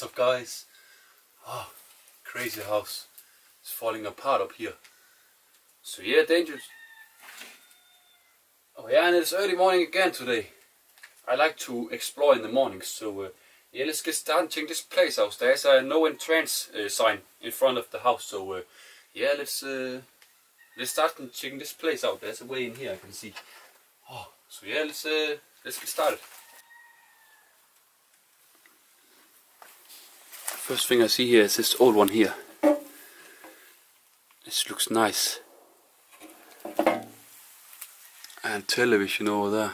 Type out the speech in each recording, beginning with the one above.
What's up, guys? Oh, crazy house. It's falling apart up here. So yeah, dangerous. Oh yeah, and it's early morning again today. I like to explore in the morning, so yeah, let's get started checking this place out. There's a no entrance sign in front of the house, so yeah, let's start checking this place out. There's a way in here I can see. Oh, so yeah, let's get started. First thing I see here is this old one here. This looks nice. And television over there.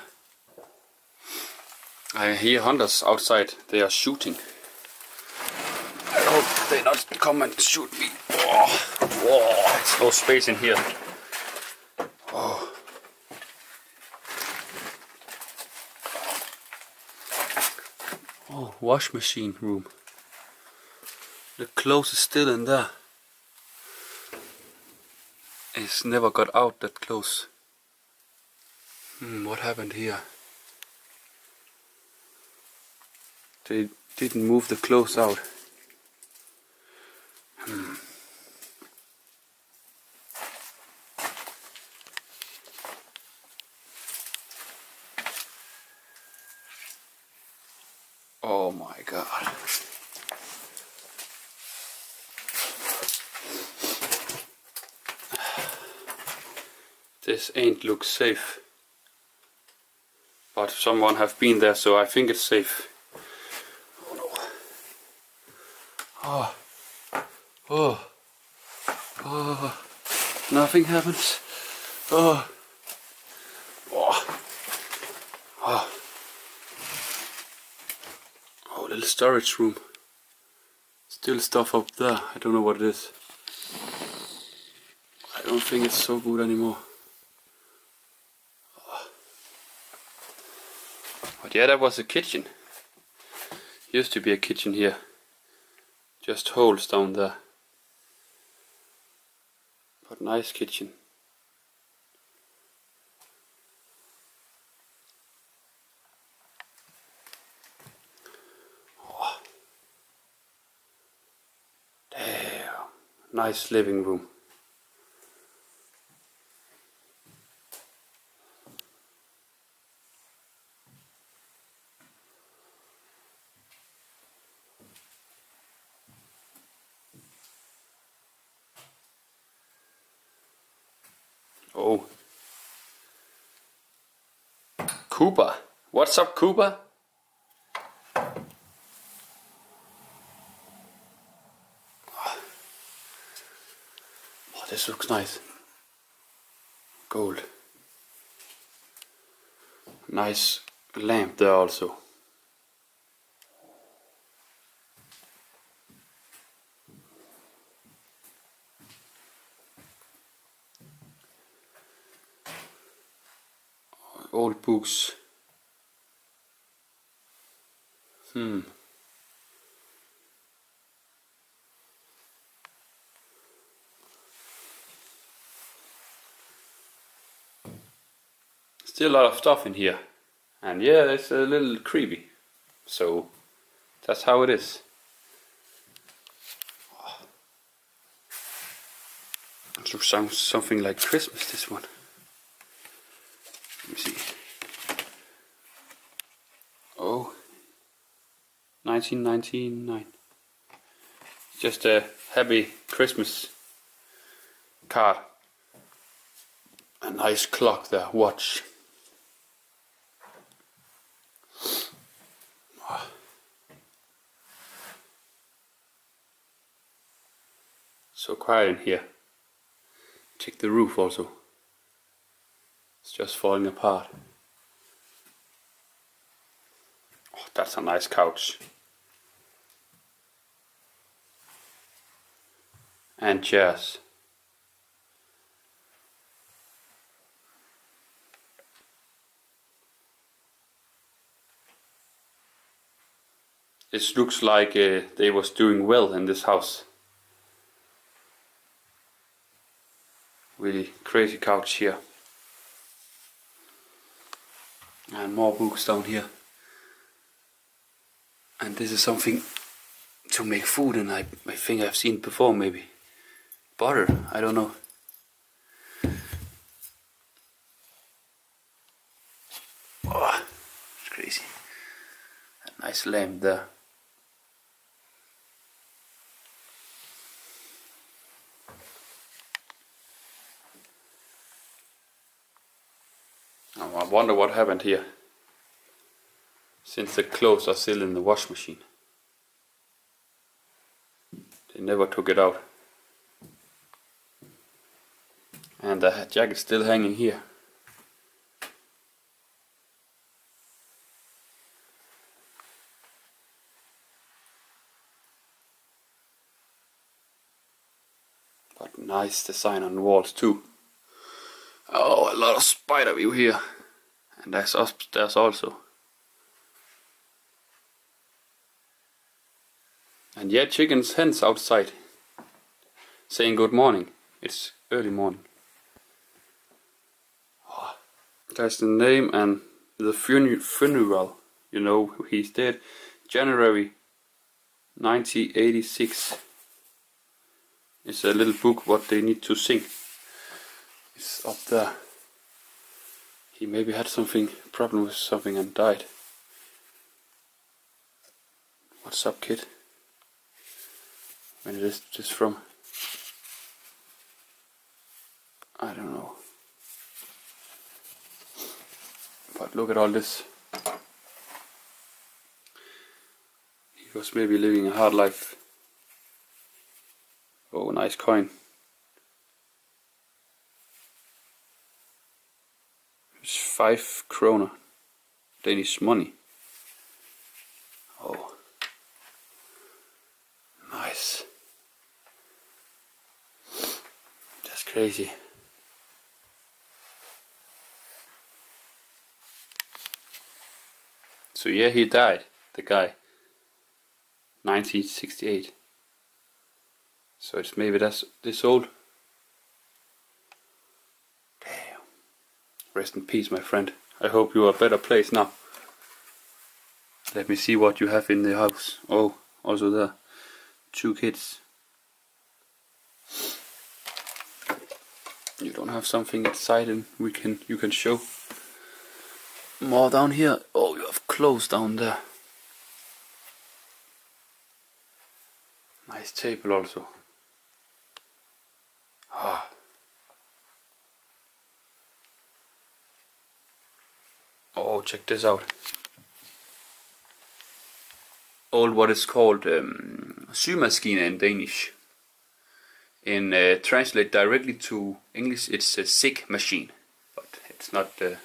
I hear hunters outside. They are shooting. I hope they not come and shoot me. Oh, oh, there's no space in here. Oh. Oh, wash machine room. The clothes is still in there. It's never got out, that clothes. What happened here? They didn't move the clothes out. Oh my God. This ain't look safe, but someone have been there, so I think it's safe. Oh no! Oh, oh, oh! Nothing happens. Oh, oh, oh! Oh, little storage room. Still stuff up there. I don't know what it is. I don't think it's so good anymore. Yeah, that was a kitchen. Used to be a kitchen here. Just holes down there. But nice kitchen. Oh. Damn. Nice living room. Oh, Cooper. What's up, Cooper? Oh, this looks nice. Gold. Nice lamp there also. Old books. Still a lot of stuff in here, and yeah, it's a little creepy, so that's how it is. It sounds something like Christmas, this one. Let me see. Oh, 1999. Just a happy Christmas card. A nice clock there, watch. So quiet in here. Check the roof also. It's just falling apart. Oh, that's a nice couch. And chairs. It looks like they was doing well in this house. Really crazy couch here. And more books down here. And this is something to make food, and I think I've seen it before, maybe. Butter, I don't know. Oh, it's crazy. A nice lamp there. Oh, I wonder what happened here, since the clothes are still in the wash machine. They never took it out. And the jacket's still hanging here. But nice design on the walls too. Oh, a lot of spider view here. And that's upstairs also. And yeah, chickens, hens outside, saying good morning. It's early morning. Oh, that's the name and the funeral. You know, he's dead. January 1986. It's a little book what they need to sing. It's up there. He maybe had something, problem with something, and died. What's up, kid? When is this from? I don't know. But look at all this. He was maybe living a hard life. Oh, nice coin. It's 5 kroner. Danish money. Oh. Nice. Crazy. So yeah, he died, the guy, 1968. So it's maybe that's this old. Damn. Rest in peace, my friend. I hope you are a better place now. Let me see what you have in the house. Oh, also there, 2 kids. You don't have something inside, and you can show more down here. Oh, you have clothes down there. Nice table also. Ah. Oh, check this out. Old what is called symaskine in Danish. In translate directly to English, it's a sick machine, but it's not. Yeah.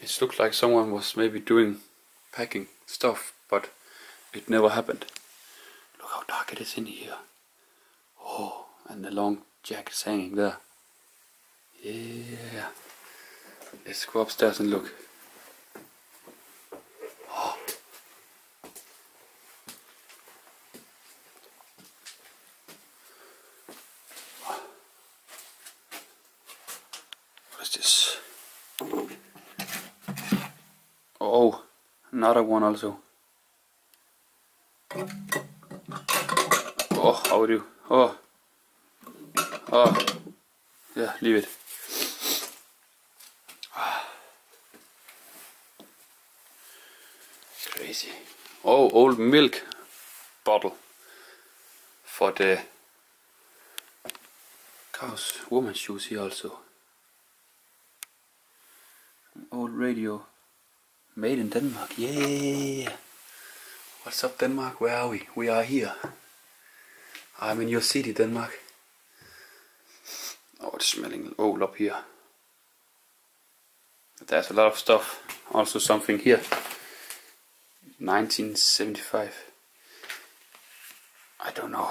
It looked like someone was maybe packing stuff, but it never happened. Look how dark it is in here. Oh, and the long jacket's hanging there. Yeah. Let's go upstairs and look. Oh, another one also. Oh, how do you? Oh, yeah, leave it. Crazy. Oh, old milk bottle for the cow's woman's shoes here also. An old radio. Made in Denmark, yeah! What's up, Denmark? Where are we? We are here. I'm in your city, Denmark. Oh, it's smelling old up here. But there's a lot of stuff. Also something here. 1975. I don't know.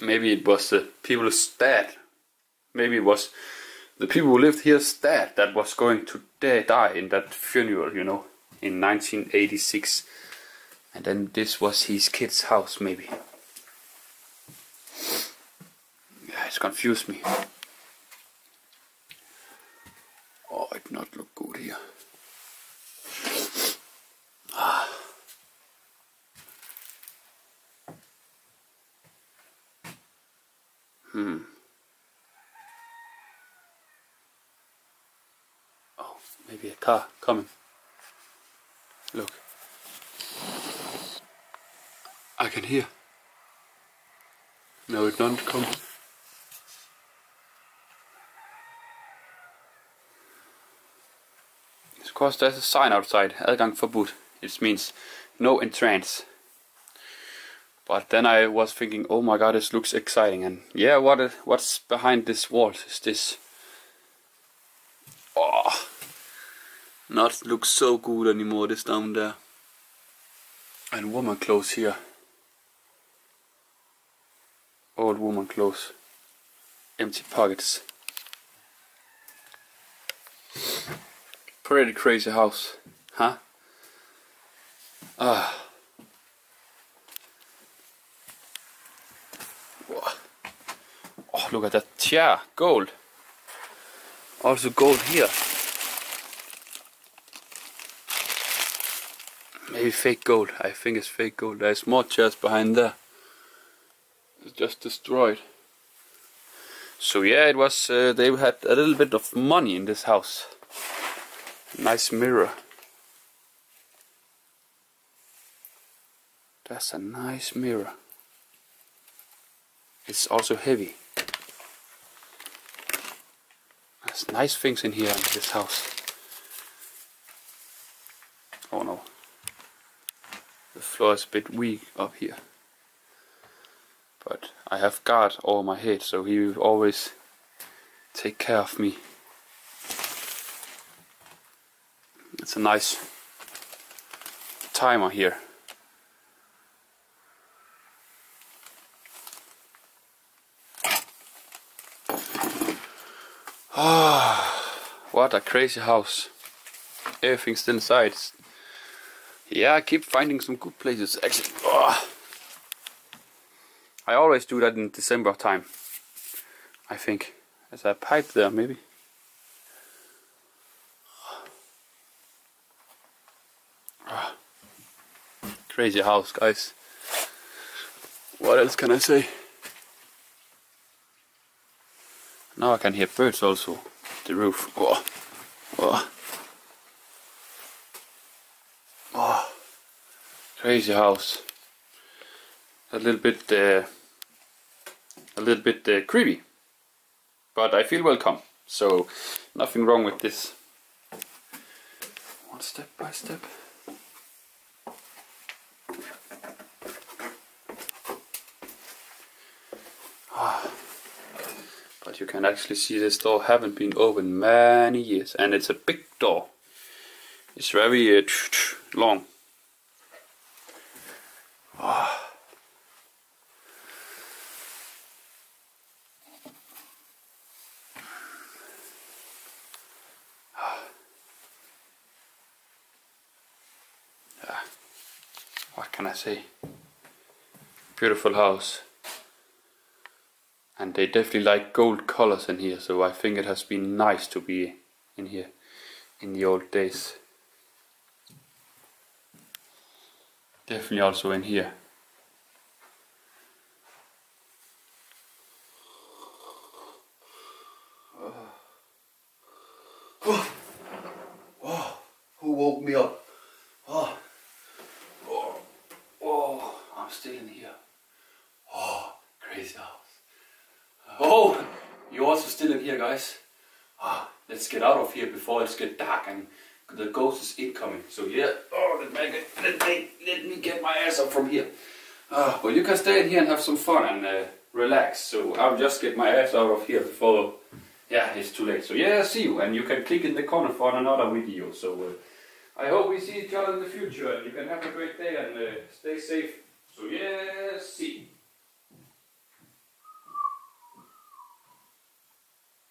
Maybe it was the people's dad. Maybe it was the people who lived here's dad that was going to die in that funeral, you know, in 1986. And then this was his kid's house, maybe. Yeah, it's confused me. Oh, it not look good here. Oh, maybe a car coming. Look. I can hear. No, it don't come. Of course, there's a sign outside, Adgang förbjud. It means no entrance. But then I was thinking, oh my god, this looks exciting. And yeah, what's behind this wall is this. Oh, not looks so good anymore, this down there. And woman clothes here. Old woman clothes. Empty pockets. Pretty crazy house, huh? Ah. Oh, look at that chair, gold. Also gold here. Maybe fake gold, I think it's fake gold. There's more chairs behind there. It's just destroyed. So yeah, it was, they had a little bit of money in this house. Nice mirror. That's a nice mirror. It's also heavy. There's nice things in here in this house. Oh no. The floor is a bit weak up here. But I have God over my head, so he will always take care of me. It's a nice timer here. Ah, what a crazy house. Everything's still inside. Yeah, I keep finding some good places. Actually, I always do that in December time. I think. There's a pipe there, maybe. Crazy house, guys. What else can I say? Now I can hear birds also. The roof. Oh. Oh. Oh. Crazy house. A little bit creepy. But I feel welcome. So nothing wrong with this. One step by step. But you can actually see this door haven't been opened many years, and it's a big door. It's very long. Oh. Oh. Yeah. What can I say? Beautiful house. And they definitely like gold colors in here, so I think it has been nice to be in here in the old days. Definitely also in here. Oh. Oh. Who woke me up? Oh. Oh. Oh. I'm still in here. Oh, crazy house. Oh, you're also still in here, guys. Ah, let's get out of here before it gets dark and the ghost is incoming. So yeah, oh, let me get my ass up from here. Well, you can stay in here and have some fun and relax. So I'll just get my ass out of here before, yeah, it's too late. So yeah, see you, and you can click in the corner for another video. So I hope we see each other in the future. You can have a great day and stay safe. So yeah, see you.